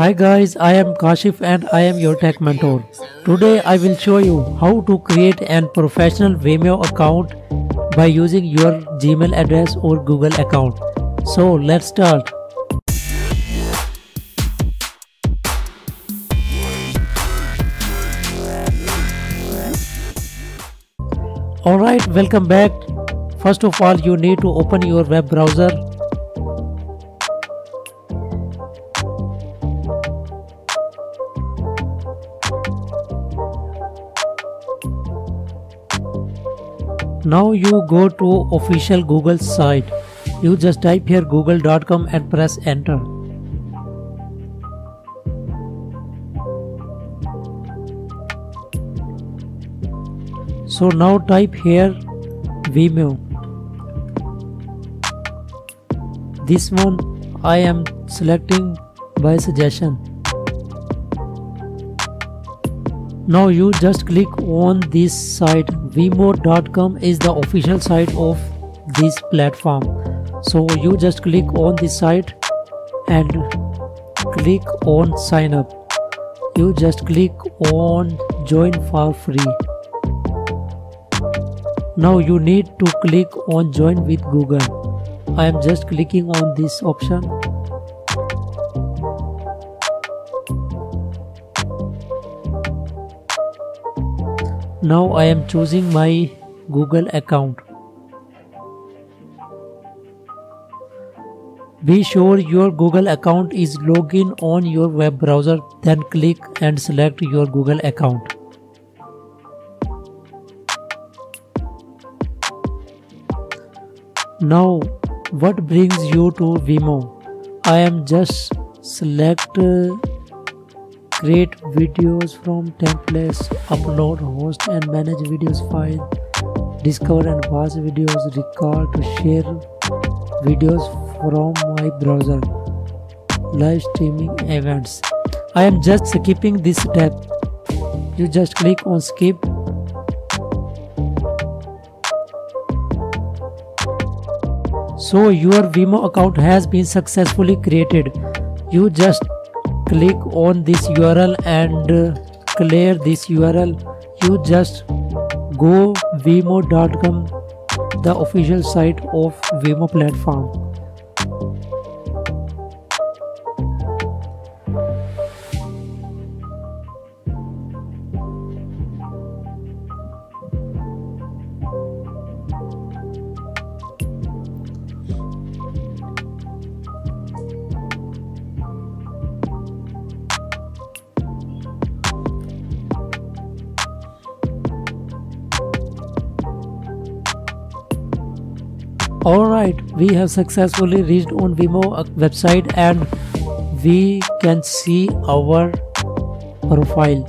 Hi guys, I am Kashif and I am your tech mentor. Today I will show you how to create an professional Vimeo account by using your Gmail address or Google account. So let's start. Alright, welcome back. First of all, you need to open your web browser. Now you go to official Google site. You just type here google.com and press enter. So now type here Vimeo. This one I am selecting by suggestion. Now you just click on this site. Vimeo.com is the official site of this platform. So you just click on this site and click on sign up. You just click on join for free. Now you need to click on join with Google. I am just clicking on this option. Now I am choosing my Google account. Be sure your Google account is logged in on your web browser, then click and select your Google account. Now what brings you to Vimeo? I am just select create videos from templates, upload, host and manage videos file, discover and watch videos, record to share videos from my browser, live streaming events. I am just skipping this step. You just click on skip. So your Vimeo account has been successfully created. You just click on this URL and clear this URL. You just go Vimeo.com, the official site of Vimeo platform. Alright, we have successfully reached on Vimeo website and we can see our profile.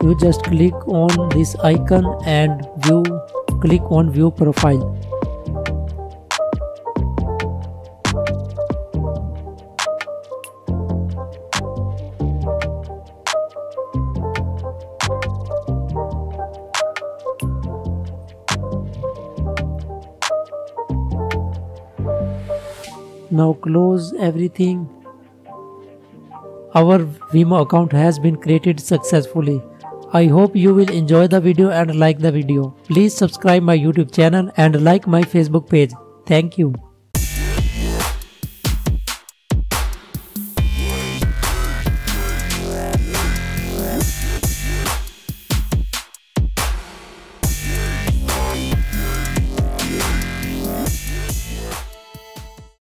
You just click on this icon and view. Click on view profile. Now close everything. Our Vimeo account has been created successfully. I hope you will enjoy the video and like the video. Please subscribe my YouTube channel and like my Facebook page. Thank you.